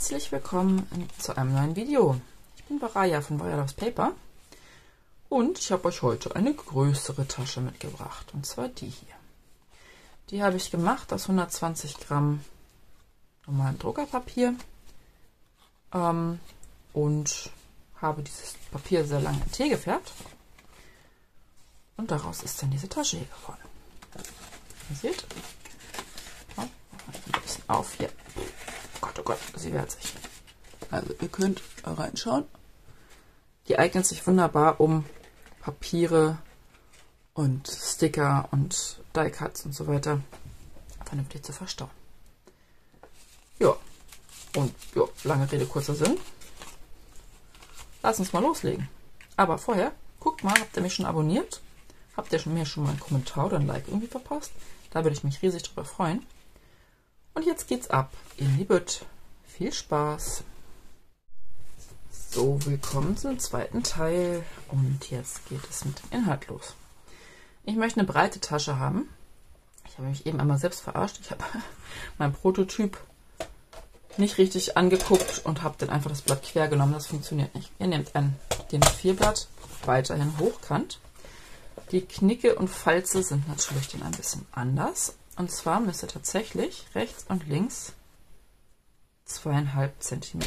Herzlich willkommen zu einem neuen Video. Ich bin Varaya von Varaya Loves Paper und ich habe euch heute eine größere Tasche mitgebracht, und zwar die hier. Die habe ich gemacht aus 120 Gramm normalem Druckerpapier und habe dieses Papier sehr lange in Tee gefärbt und daraus ist dann diese Tasche hier geworden. Ihr seht, so, ein bisschen auf hier. Oh Gott, sie wehrt sich. Also ihr könnt reinschauen. Die eignet sich wunderbar, um Papiere und Sticker und Die-Cuts und so weiter vernünftig zu verstauen. Ja, und ja, lange Rede, kurzer Sinn. Lass uns mal loslegen. Aber vorher, guckt mal, habt ihr mich schon abonniert? Habt ihr schon mal einen Kommentar oder ein Like irgendwie verpasst? Da würde ich mich riesig drüber freuen. Und jetzt geht's ab in die Bütt. Viel Spaß! So, willkommen zum zweiten Teil. Und jetzt geht es mit dem Inhalt los. Ich möchte eine breite Tasche haben. Ich habe mich eben einmal selbst verarscht. Ich habe meinen Prototyp nicht richtig angeguckt und habe dann einfach das Blatt quer genommen. Das funktioniert nicht. Ihr nehmt den A4-Blatt, weiterhin hochkant. Die Knicke und Falze sind natürlich dann ein bisschen anders. Und zwar müsst ihr tatsächlich rechts und links 2,5 cm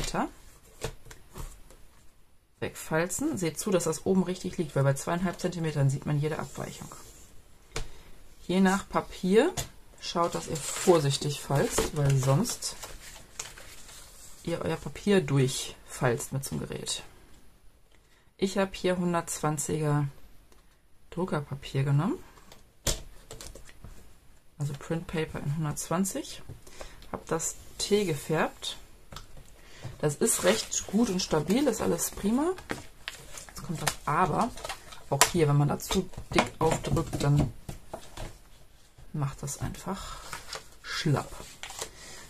wegfalzen. Seht zu, dass das oben richtig liegt, weil bei 2,5 cm sieht man jede Abweichung. Je nach Papier schaut, dass ihr vorsichtig falzt, weil sonst ihr euer Papier durchfalzt mit zum Gerät. Ich habe hier 120er Druckerpapier genommen. Also Print Paper in 120, habe das Tee gefärbt. Das ist recht gut und stabil, das ist alles prima. Jetzt kommt das Aber. Auch hier, wenn man da zu dick aufdrückt, dann macht das einfach schlapp.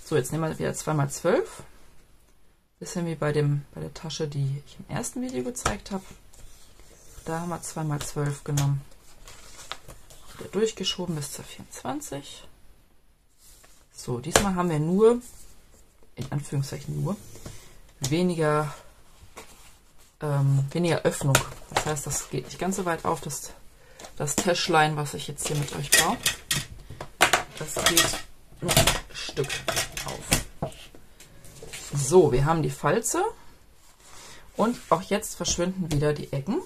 So, jetzt nehmen wir wieder 2x12. Bisschen wie bei der Tasche, die ich im ersten Video gezeigt habe. Da haben wir 2x12 genommen. Wieder durchgeschoben bis zur 24. So, diesmal haben wir nur, in Anführungszeichen nur, weniger Öffnung. Das heißt, das geht nicht ganz so weit auf, das Täschlein, was ich jetzt hier mit euch baue. Das geht noch ein Stück auf. So, wir haben die Falze. Und auch jetzt verschwinden wieder die Ecken.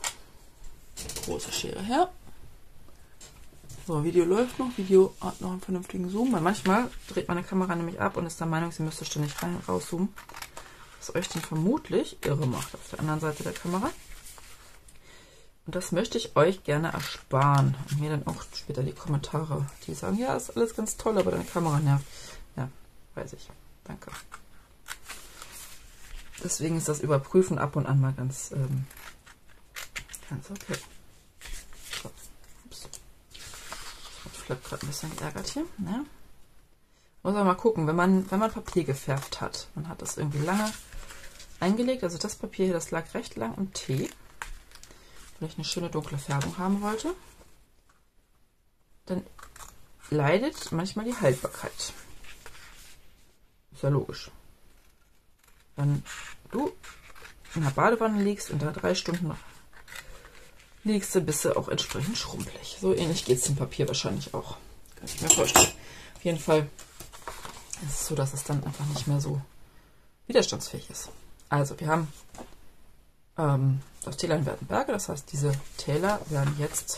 Große Schere her. So, Video läuft noch, Video hat noch einen vernünftigen Zoom, weil manchmal dreht meine Kamera nämlich ab und ist der Meinung, sie müsste ständig rein und rauszoomen, was euch dann vermutlich irre macht auf der anderen Seite der Kamera. Und das möchte ich euch gerne ersparen und mir dann auch später die Kommentare, die sagen, ja, ist alles ganz toll, aber deine Kamera nervt. Ja, weiß ich. Danke. Deswegen ist das Überprüfen ab und an mal ganz okay. Ich habe gerade ein bisschen geärgert hier. Ja. Muss man mal gucken, wenn man Papier gefärbt hat. Man hat das irgendwie lange eingelegt. Also das Papier hier, das lag recht lang im Tee, weil ich eine schöne dunkle Färbung haben wollte. Dann leidet manchmal die Haltbarkeit. Ist ja logisch. Wenn du in der Badewanne liegst und da 3 Stunden noch liegste Bisse auch entsprechend schrumpelig. So ähnlich geht es dem Papier wahrscheinlich auch. Kann ich mir vorstellen. Auf jeden Fall ist es so, dass es dann einfach nicht mehr so widerstandsfähig ist. Also wir haben das Täler in Wertenberge, das heißt, diese Täler werden jetzt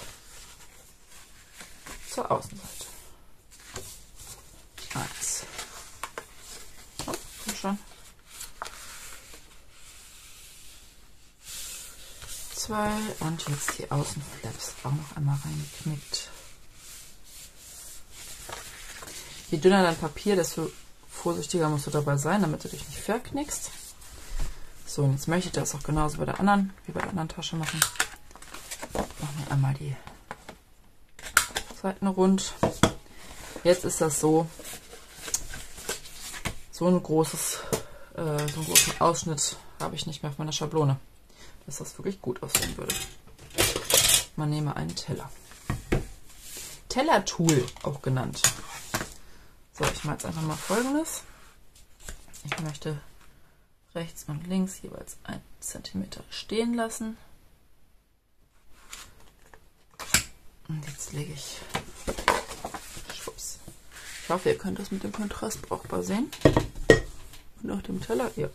zur Außenseite. 1. Oh, komm schon. 2 und jetzt die Außenflaps auch noch einmal reingeknickt. Je dünner dein Papier, desto vorsichtiger musst du dabei sein, damit du dich nicht verknickst. So, und jetzt möchte ich das auch genauso wie bei der anderen Tasche machen. Machen wir einmal die Seiten rund. Jetzt ist das so einen großen Ausschnitt habe ich nicht mehr auf meiner Schablone, dass das wirklich gut aussehen würde. Man nehme einen Teller. Teller-Tool auch genannt. So, ich mache jetzt einfach mal Folgendes. Ich möchte rechts und links jeweils 1 cm stehen lassen. Und jetzt lege ich, schwupps. Ich hoffe, ihr könnt das mit dem Kontrast brauchbar sehen. Und auch dem Teller, ja,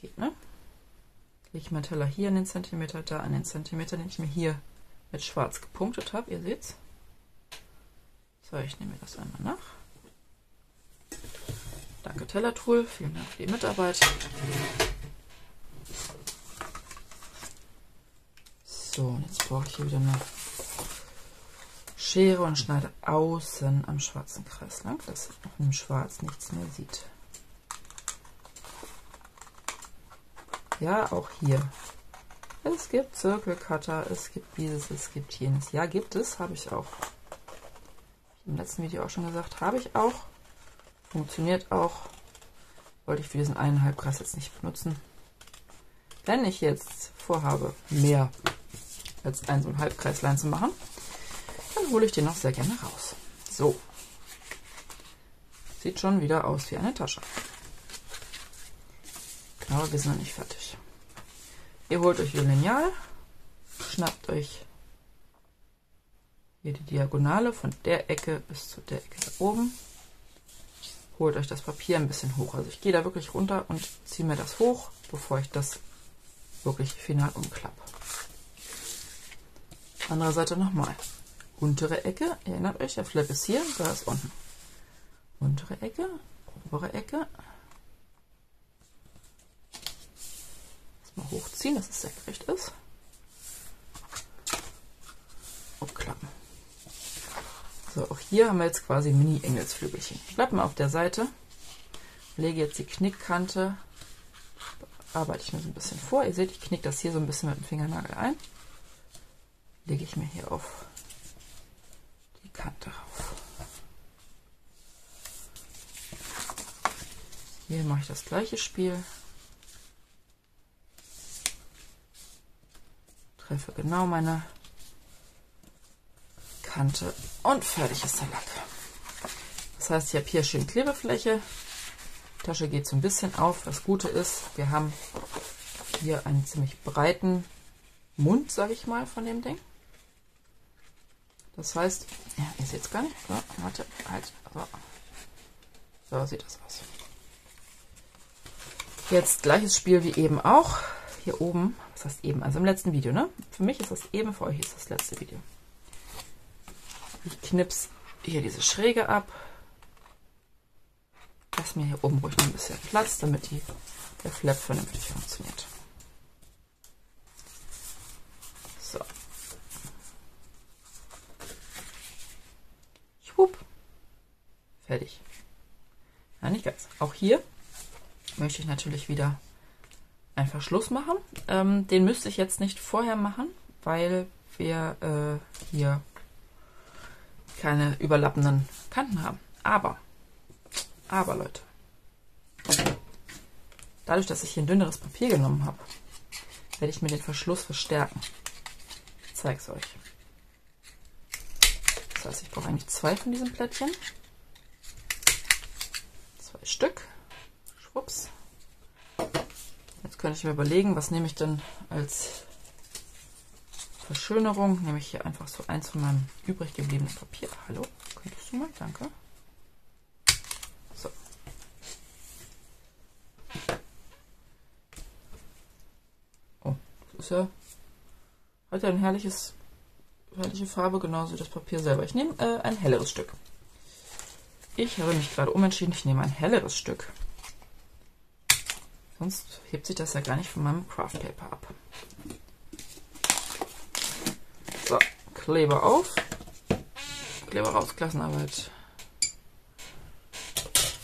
geht, ne? Lege ich meinen Teller hier an den Zentimeter, da an den Zentimeter, den ich mir hier mit schwarz gepunktet habe, ihr seht's. So, ich nehme mir das einmal nach. Danke Tellertool, vielen Dank für die Mitarbeit. So, und jetzt brauche ich hier wieder eine Schere und schneide außen am schwarzen Kreis lang, dass man im Schwarz nichts mehr sieht. Ja, auch hier. Es gibt Zirkelcutter, es gibt dieses, es gibt jenes. Ja, gibt es, habe ich auch. Im letzten Video auch schon gesagt, habe ich auch. Funktioniert auch. Wollte ich für diesen 1,5 Kreis jetzt nicht benutzen. Wenn ich jetzt vorhabe, mehr als 1,5 Kreislein zu machen, dann hole ich den noch sehr gerne raus. So. Sieht schon wieder aus wie eine Tasche. Aber wir sind noch nicht fertig. Ihr holt euch Ihr Lineal, schnappt euch hier die Diagonale von der Ecke bis zu der Ecke da oben. Holt euch das Papier ein bisschen hoch. Also ich gehe da wirklich runter und ziehe mir das hoch, bevor ich das wirklich final umklappe. Andere Seite nochmal. Untere Ecke, erinnert euch, der Flap ist hier, da ist unten. Untere Ecke, obere Ecke. Mal hochziehen, dass es senkrecht ist. Umklappen. So, auch hier haben wir jetzt quasi Mini-Engelsflügelchen. Klappen auf der Seite. Lege jetzt die Knickkante. Arbeite ich mir so ein bisschen vor. Ihr seht, ich knicke das hier so ein bisschen mit dem Fingernagel ein. Lege ich mir hier auf die Kante rauf. Hier mache ich das gleiche Spiel. Treffe genau meine Kante und fertig ist der Lack. Das heißt, ich habe hier schön Klebefläche. Die Tasche geht so ein bisschen auf. Das Gute ist, wir haben hier einen ziemlich breiten Mund, sage ich mal, von dem Ding. Das heißt, ja, ihr seht es gar nicht. So, warte, halt. So. So sieht das aus. Jetzt gleiches Spiel wie eben auch. Hier oben, was heißt eben, also im letzten Video, ne? Für mich ist das eben, für euch ist das letzte Video. Ich knips hier diese Schräge ab. Lass mir hier oben ruhig noch ein bisschen Platz, damit der Flap vernünftig funktioniert. So. Schwupp. Fertig. Ja, nicht ganz. Auch hier möchte ich natürlich wieder einen Verschluss machen. Den müsste ich jetzt nicht vorher machen, weil wir hier keine überlappenden Kanten haben. Aber Leute, dadurch, dass ich hier ein dünneres Papier genommen habe, werde ich mir den Verschluss verstärken. Ich zeige es euch. Das heißt, ich brauche eigentlich 2 von diesen Plättchen. 2 Stück. Schwupps. Jetzt könnte ich mir überlegen, was nehme ich denn als Verschönerung? Nehme ich hier einfach so eins von meinem übrig gebliebenen Papier. Hallo, könntest du mal? Danke. So. Oh, das ist ja, hat ja eine herrliche Farbe, genauso wie das Papier selber. Ich nehme ein helleres Stück. Ich habe mich gerade umentschieden, ich nehme ein helleres Stück. Sonst hebt sich das ja gar nicht von meinem Craft Paper ab. So, Kleber auf. Kleber raus, Klassenarbeit.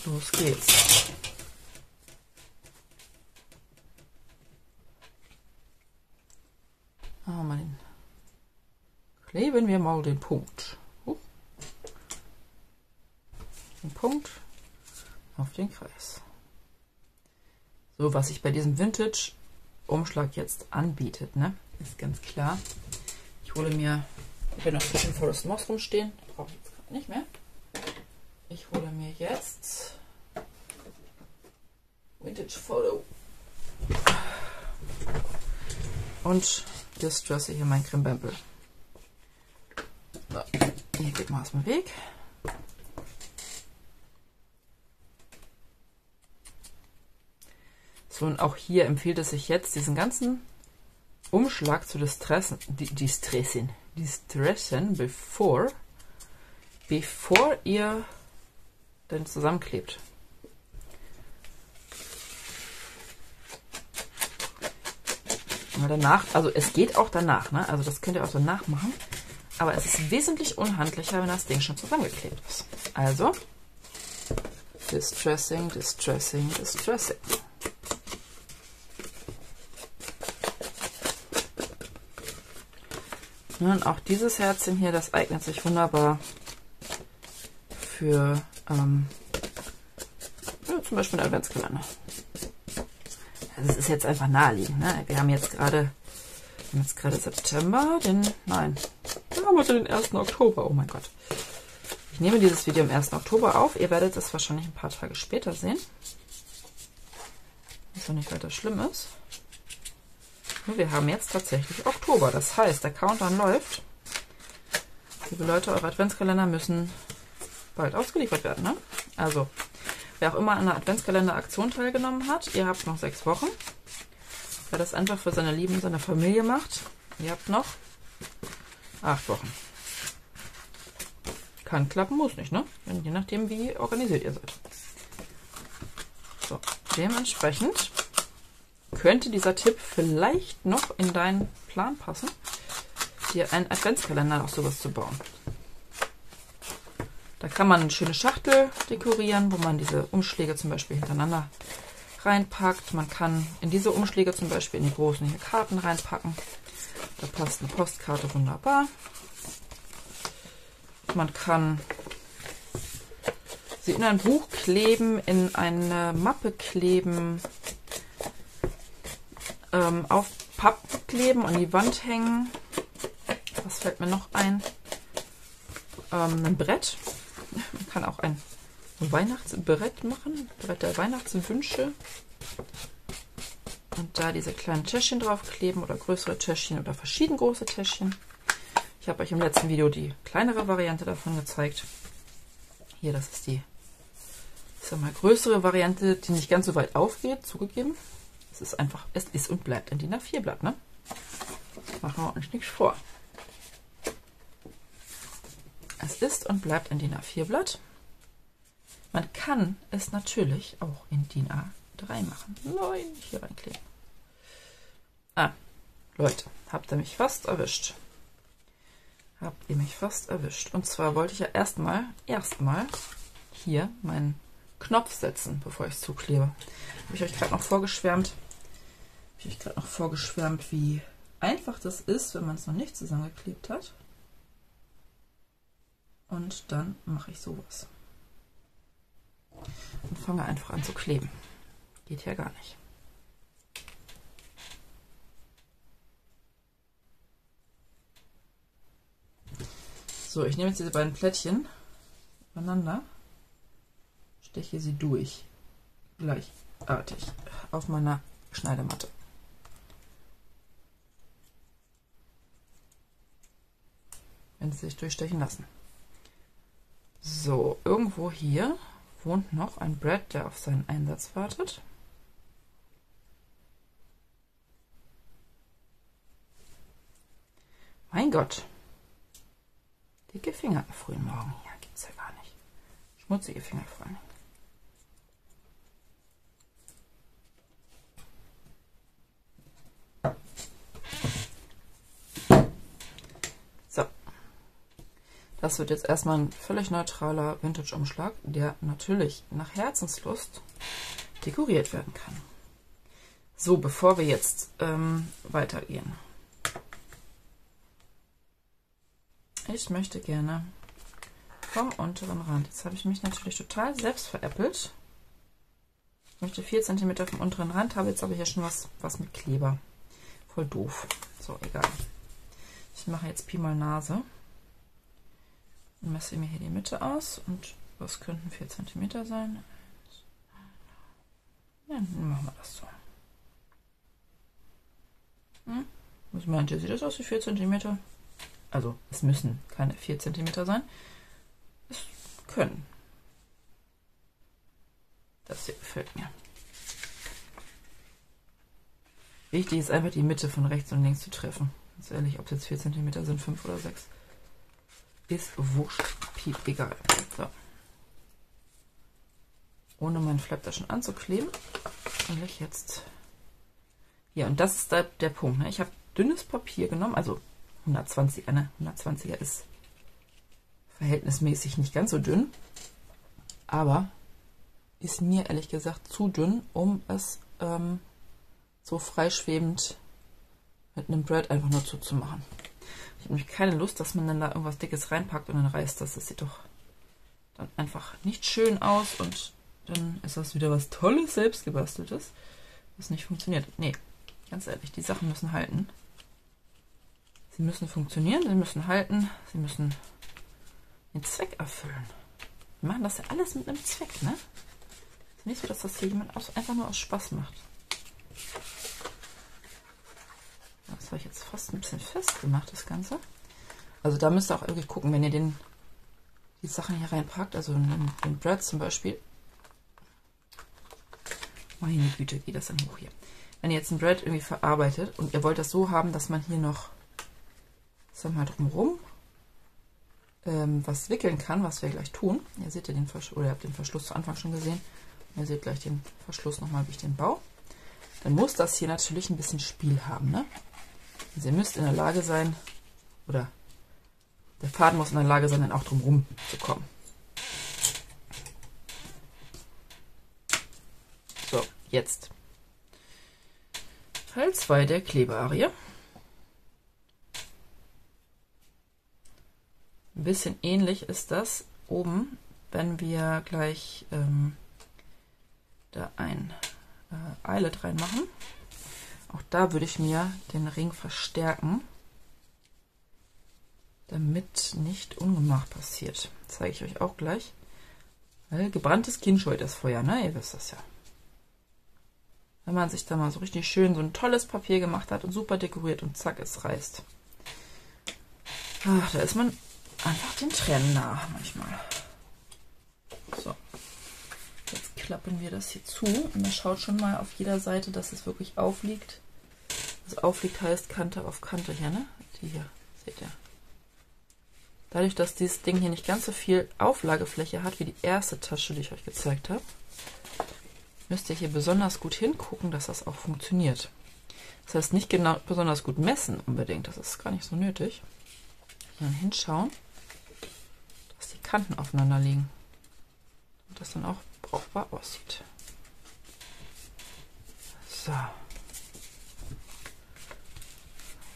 Los geht's. Oh Mann. Kleben wir mal den Punkt. Den Punkt auf den Kreis. So, was sich bei diesem Vintage-Umschlag jetzt anbietet, ne? Ist ganz klar. Ich hole mir, ich bin noch ein bisschen vor das Moss rumstehen, brauche ich jetzt gerade nicht mehr. Ich hole mir jetzt Vintage Photo. Und das dresse hier mein Krimbempel. So, hier geht mal aus dem Weg. So, und auch hier empfiehlt es sich jetzt, diesen ganzen Umschlag zu distressen, bevor ihr den zusammenklebt. Weil danach, also es geht auch danach, ne? Also das könnt ihr auch danach machen, aber es ist wesentlich unhandlicher, wenn das Ding schon zusammengeklebt ist. Also, distressing, distressing, distressing. Und auch dieses Herzchen hier, das eignet sich wunderbar für ja, zum Beispiel einen Adventskalender. Also es ist jetzt einfach naheliegend. Ne? Wir haben jetzt gerade September, wir haben heute den 1. Oktober. Oh mein Gott. Ich nehme dieses Video am 1. Oktober auf. Ihr werdet es wahrscheinlich ein paar Tage später sehen. Was noch nicht weiter schlimm ist. Wir haben jetzt tatsächlich Oktober. Das heißt, der Countdown läuft. Liebe Leute, eure Adventskalender müssen bald ausgeliefert werden. Ne? Also, wer auch immer an einer Adventskalender-Aktion teilgenommen hat, ihr habt noch 6 Wochen. Wer das einfach für seine Lieben und seine Familie macht, ihr habt noch 8 Wochen. Kann klappen, muss nicht, ne? Je nachdem, wie organisiert ihr seid. So, dementsprechend könnte dieser Tipp vielleicht noch in deinen Plan passen, dir einen Adventskalender auch sowas zu bauen. Da kann man eine schöne Schachtel dekorieren, wo man diese Umschläge zum Beispiel hintereinander reinpackt. Man kann in diese Umschläge zum Beispiel in die großen hier Karten reinpacken. Da passt eine Postkarte wunderbar. Man kann sie in ein Buch kleben, in eine Mappe kleben, auf Pappe kleben, an die Wand hängen. Was fällt mir noch ein? Ein Brett. Man kann auch ein Weihnachtsbrett machen. Brett der Weihnachtswünsche. Und da diese kleinen Täschchen draufkleben oder größere Täschchen oder verschieden große Täschchen. Ich habe euch im letzten Video die kleinere Variante davon gezeigt. Hier, das ist die, ich sag mal, größere Variante, die nicht ganz so weit aufgeht, zugegeben. Es ist einfach, es ist und bleibt ein DIN A4-Blatt, ne? Machen wir uns nichts vor. Es ist und bleibt ein DIN A4-Blatt. Man kann es natürlich auch in DIN A3 machen. Nein, hier reinkleben. Ah, Leute, habt ihr mich fast erwischt. Habt ihr mich fast erwischt. Und zwar wollte ich ja erstmal hier meinen Knopf setzen, bevor ich es zuklebe. Habe ich euch gerade noch vorgeschwärmt. Wie einfach das ist, wenn man es noch nicht zusammengeklebt hat. Und dann mache ich sowas. Und fange einfach an zu kleben. Geht ja gar nicht. So, ich nehme jetzt diese beiden Plättchen übereinander. Steche sie durch, gleichartig, auf meiner Schneidematte. Wenn sie sich durchstechen lassen. So, irgendwo hier wohnt noch ein Brad, der auf seinen Einsatz wartet. Mein Gott, dicke Finger am frühen Morgen. Ja, gibt's ja gar nicht. Schmutzige Finger vor allem. Das wird jetzt erstmal ein völlig neutraler Vintage-Umschlag, der natürlich nach Herzenslust dekoriert werden kann. So, bevor wir jetzt weitergehen. Ich möchte gerne vom unteren Rand, jetzt habe ich mich natürlich total selbst veräppelt. Ich möchte 4 cm vom unteren Rand, habe jetzt aber hier schon was mit Kleber. Voll doof. So, egal. Ich mache jetzt Pi mal Nase. Messe mir hier die Mitte aus und was könnten 4 cm sein? Ja, dann machen wir das so. Hm? Was meint ihr? Sieht das aus wie 4 cm? Also es müssen keine 4 cm sein. Es können. Das hier gefällt mir. Wichtig ist einfach, die Mitte von rechts und links zu treffen. Ganz ehrlich, ob es jetzt 4 cm sind, 5 oder 6. Ist wurscht, piep, egal. So. Ohne meinen Flap da schon anzukleben, will ich jetzt... Ja, und das ist der Punkt. Ne? Ich habe dünnes Papier genommen, also 120er, ne? 120er ist verhältnismäßig nicht ganz so dünn, aber ist mir ehrlich gesagt zu dünn, um es so freischwebend mit einem Brett einfach nur zuzumachen. Ich habe nämlich keine Lust, dass man dann da irgendwas Dickes reinpackt und dann reißt das. Das sieht doch dann einfach nicht schön aus und dann ist das wieder was Tolles, Selbstgebasteltes, was nicht funktioniert. Nee, ganz ehrlich, die Sachen müssen halten. Sie müssen funktionieren, sie müssen halten, sie müssen den Zweck erfüllen. Wir machen das ja alles mit einem Zweck, ne? Es ist nicht so, dass das hier jemand einfach nur aus Spaß macht. Das habe ich jetzt fast ein bisschen festgemacht, das Ganze. Also da müsst ihr auch irgendwie gucken, wenn ihr die Sachen hier reinpackt, also den Bread zum Beispiel. Meine Güte, geht das dann hoch hier. Wenn ihr jetzt ein Bread irgendwie verarbeitet und ihr wollt das so haben, dass man hier noch, sagen wir mal, drumherum was wickeln kann, was wir gleich tun. Ihr seht ja den Verschluss, oder ihr habt den Verschluss zu Anfang schon gesehen. Ihr seht gleich den Verschluss nochmal durch den Bau. Dann muss das hier natürlich ein bisschen Spiel haben, ne? Also ihr müsst in der Lage sein, oder der Faden muss in der Lage sein, dann auch drumherum zu kommen. So, jetzt. Teil 2 der Klebearie. Ein bisschen ähnlich ist das oben, wenn wir gleich da ein Eyelet reinmachen. Auch da würde ich mir den Ring verstärken, damit nicht Ungemach passiert. Das zeige ich euch auch gleich. Weil gebranntes Kind scheut das Feuer, ne? Ihr wisst das ja. Wenn man sich da mal so richtig schön so ein tolles Papier gemacht hat und super dekoriert und zack, es reißt. Ach, da ist man einfach den Tränen nah manchmal. So. Jetzt klappen wir das hier zu und dann schaut schon mal auf jeder Seite, dass es wirklich aufliegt. Also aufliegt heißt Kante auf Kante hier, ne? Die hier, seht ihr. Dadurch, dass dieses Ding hier nicht ganz so viel Auflagefläche hat, wie die erste Tasche, die ich euch gezeigt habe, müsst ihr hier besonders gut hingucken, dass das auch funktioniert. Das heißt, nicht genau besonders gut messen unbedingt, das ist gar nicht so nötig. Dann hinschauen, dass die Kanten aufeinander liegen und das dann auch brauchbar aussieht. So.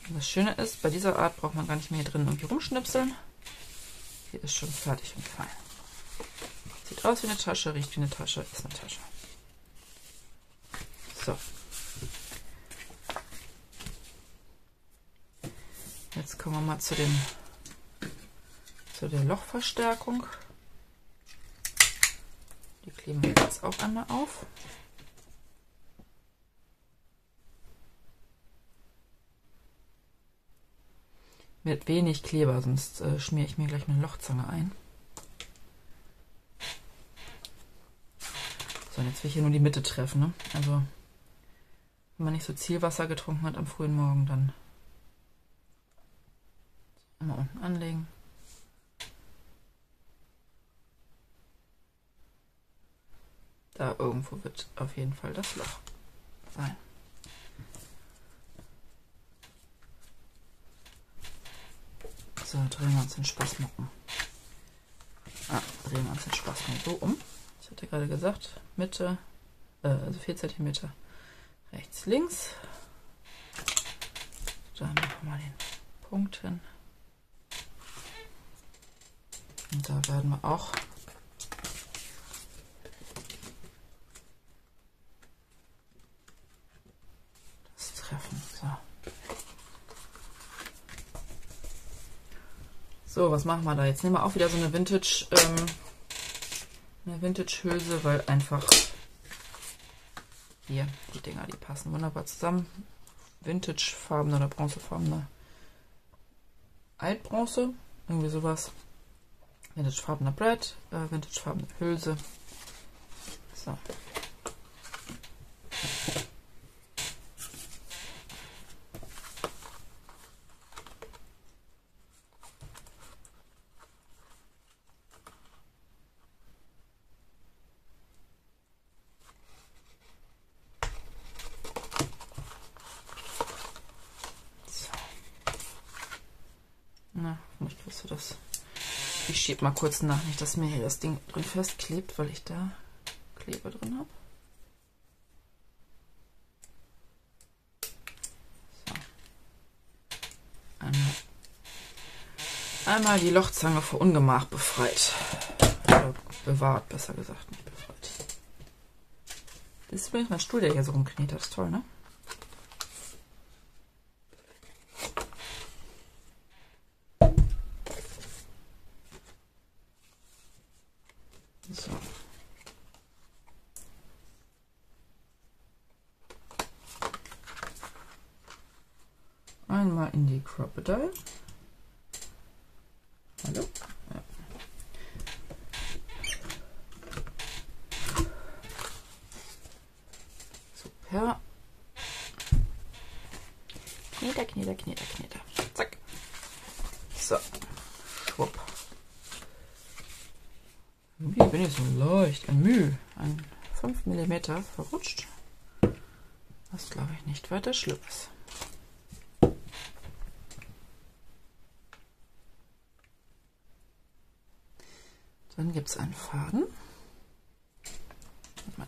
Und das Schöne ist, bei dieser Art braucht man gar nicht mehr hier drin irgendwie rumschnipseln. Hier ist schon fertig und fein. Sieht aus wie eine Tasche, riecht wie eine Tasche, ist eine Tasche. So. Jetzt kommen wir mal zu der Lochverstärkung. Die kleben wir jetzt auch einmal auf. Mit wenig Kleber, sonst schmiere ich mir gleich eine Lochzange ein. So, und jetzt will ich hier nur die Mitte treffen, ne? Also, wenn man nicht so Zielwasser getrunken hat am frühen Morgen, dann mal unten anlegen. Da irgendwo wird auf jeden Fall das Loch sein. So, drehen wir uns den Spaßmucken. Drehen wir uns den Spaßmucken so um. Ich hatte gerade gesagt, Mitte, also 4 cm rechts, links. Da machen wir mal den Punkt hin. Und da werden wir auch das treffen. So, was machen wir da? Jetzt nehmen wir auch wieder so eine Vintage-Hülse, weil einfach hier die Dinger, die passen wunderbar zusammen. Vintage-Farbener oder Bronzefarbener. Altbronze, irgendwie sowas. Vintage-farbener Brett, Vintage-farbene Hülse. So. Ich schiebe mal kurz nach, nicht, dass mir hier das Ding drin festklebt, weil ich da Kleber drin habe. So. Einmal die Lochzange vor Ungemach befreit. Oder bewahrt, besser gesagt, nicht befreit. Das ist übrigens mein Stuhl, der hier so rumknetert. Das ist toll, ne? Einmal in die Crocodile. Hallo? Ja. Super. Kneter, Kneter, Kneter, Kneter. Zack. So. Schwupp. Wie bin ich so leicht? Ein Mühe. Ein 5 mm verrutscht. Was glaube ich nicht weiter schlimm ist. Dann gibt es einen Faden. Mal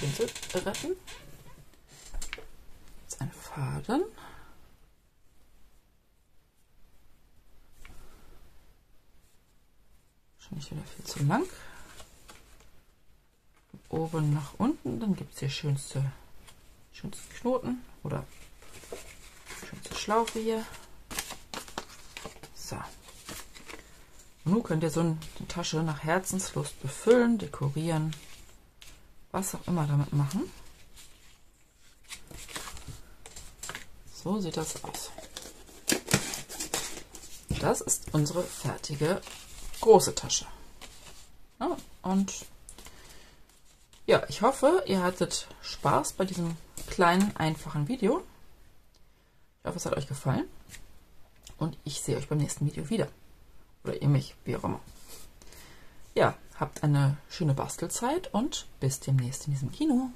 Pinsel retten. Jetzt einen Faden. Wahrscheinlich wieder viel zu lang. Von oben nach unten. Dann gibt es hier schönste Knoten oder schönste Schlaufe hier. So. Nun könnt ihr so eine Tasche nach Herzenslust befüllen, dekorieren, was auch immer damit machen. So sieht das aus. Das ist unsere fertige große Tasche. Ja, und ja, ich hoffe, ihr hattet Spaß bei diesem kleinen, einfachen Video. Ich hoffe, es hat euch gefallen und ich sehe euch beim nächsten Video wieder. Oder ihr mich, wie auch immer. Ja, habt eine schöne Bastelzeit und bis demnächst in diesem Kino.